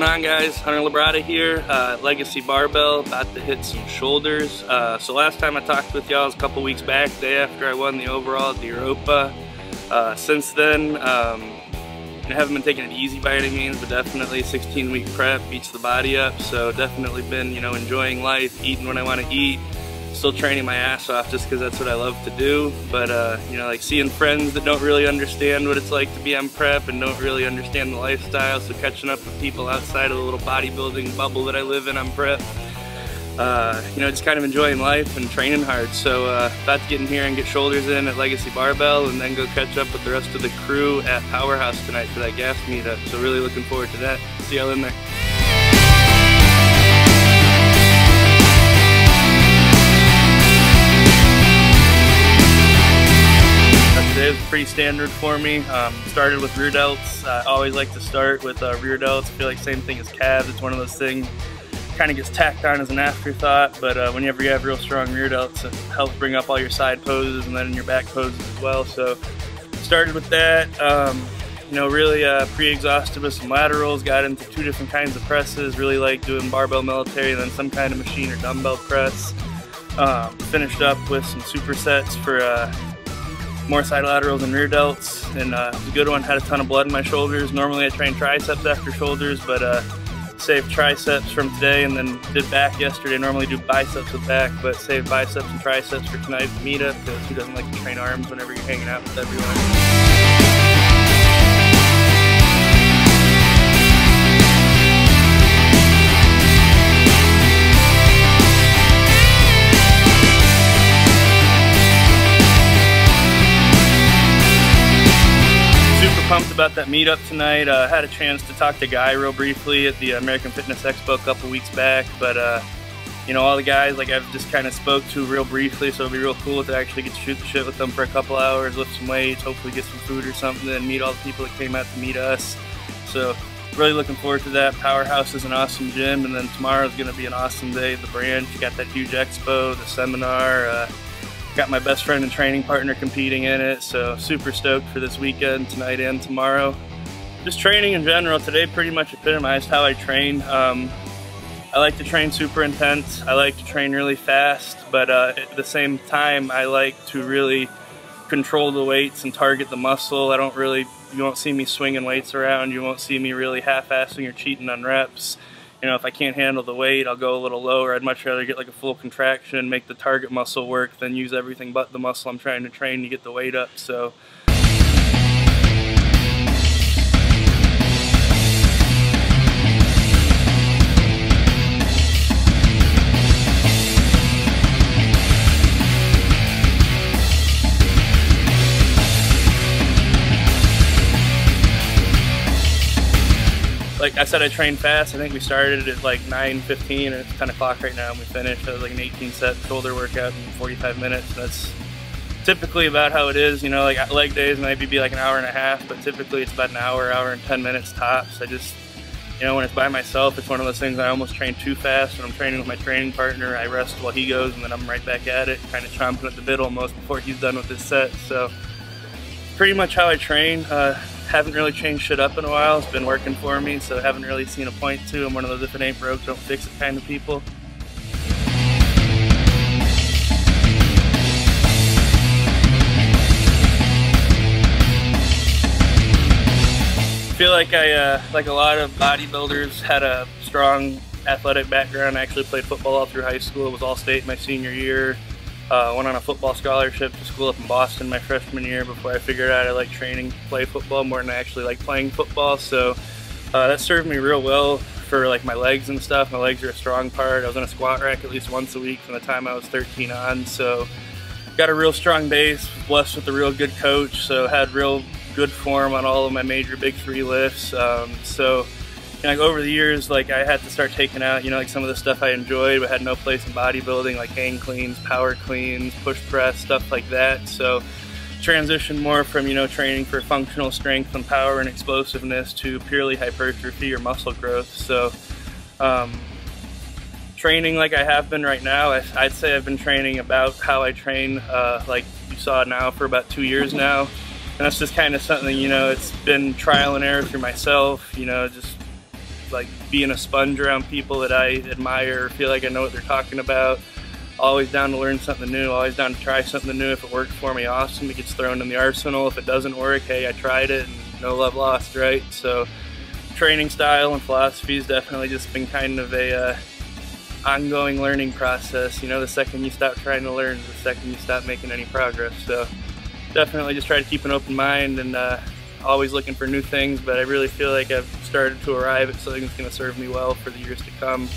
going on, guys? Hunter Labrada here, Legacy Barbell, about to hit some shoulders. So last time I talked with y'all was a couple weeks back, day after I won the overall at the Europa. Since then, I haven't been taking it easy by any means, but definitely 16-week prep beats the body up. So definitely been, you know, enjoying life, eating when I want to eat, still training my ass off just because that's what I love to do. But you know, like seeing friends that don't really understand what it's like to be on prep and don't really understand the lifestyle. So catching up with people outside of the little bodybuilding bubble that I live in on prep. You know, just kind of enjoying life and training hard. So about to get in here and get shoulders in at Legacy Barbell and then go catch up with the rest of the crew at Powerhouse tonight for that gas meetup. So really looking forward to that. See y'all in there. It was pretty standard for me. Started with rear delts. I always like to start with rear delts. I feel like same thing as calves. It's one of those things kind of gets tacked on as an afterthought, but whenever you have real strong rear delts, it helps bring up all your side poses and then your back poses as well. So started with that. You know, really pre-exhausted with some laterals, got into two different kinds of presses. Really like doing barbell military and then some kind of machine or dumbbell press. Finished up with some supersets for more side laterals and rear delts, and it was a good one. Had a ton of blood in my shoulders. Normally I train triceps after shoulders, but saved triceps from today and then did back yesterday. Normally do biceps with back, but saved biceps and triceps for tonight's meetup because who doesn't like to train arms whenever you're hanging out with everyone? Pumped about that meetup tonight. I had a chance to talk to Guy real briefly at the American Fitness Expo a couple weeks back, but you know, all the guys like I've just kind of spoke to real briefly, so it'll be real cool to actually get to shoot the shit with them for a couple hours, lift some weights, hopefully get some food or something, and meet all the people that came out to meet us. So really looking forward to that. Powerhouse is an awesome gym, and then tomorrow's going to be an awesome day at the branch. You got that huge expo, the seminar. Got my best friend and training partner competing in it, so super stoked for this weekend, tonight and tomorrow. Just training in general, today pretty much epitomized how I train. I like to train super intense, I like to train really fast, but at the same time I like to really control the weights and target the muscle. I don't really, you won't see me swinging weights around, you won't see me really half-assing or cheating on reps. You know, if I can't handle the weight, I'll go a little lower. I'd much rather get like a full contraction, make the target muscle work, than use everything but the muscle I'm trying to train to get the weight up. So like I said, I trained fast. I think we started at like 9:15 and it's 10 o'clock right now and we finished. That was like an 18-set shoulder workout in 45 minutes. That's typically about how it is. You know, like leg days maybe be like an hour and a half, but typically it's about an hour, hour and 10 minutes tops. I just, you know, when it's by myself, it's one of those things I almost train too fast. When I'm training with my training partner, I rest while he goes and then I'm right back at it, kind of chomping at the bit almost before he's done with his set. So pretty much how I train. Haven't really changed shit up in a while. It's been working for me, so I haven't really seen a point to. I'm one of those if it ain't broke, don't fix it kind of people. I feel like I, like a lot of bodybuilders, had a strong athletic background. I actually played football all through high school. It was all-state my senior year. Went on a football scholarship to school up in Boston my freshman year before I figured out I like training to play football more than I actually like playing football. So that served me real well for like my legs and stuff. My legs are a strong part. I was in a squat rack at least once a week from the time I was 13 on. So got a real strong base, blessed with a real good coach. So had real good form on all of my major big three lifts. So like over the years, like I had to start taking out, you know, like some of the stuff I enjoyed but had no place in bodybuilding, like hang cleans, power cleans, push press, stuff like that. So transitioned more from, you know, training for functional strength and power and explosiveness to purely hypertrophy or muscle growth. So training like I have been right now, I'd say I've been training about how I train like you saw now for about 2 years now, and that's just kind of something, you know, it's been trial and error through myself, you know, just like being a sponge around people that I admire, feel like I know what they're talking about. Always down to learn something new, always down to try something new. If it worked for me, awesome. It gets thrown in the arsenal. If it doesn't work, hey, I tried it and no love lost, right? So training style and philosophy has definitely just been kind of a ongoing learning process. You know, the second you stop trying to learn is the second you stop making any progress. So definitely just try to keep an open mind and always looking for new things, but I really feel like I've started to arrive at something that's going to serve me well for the years to come.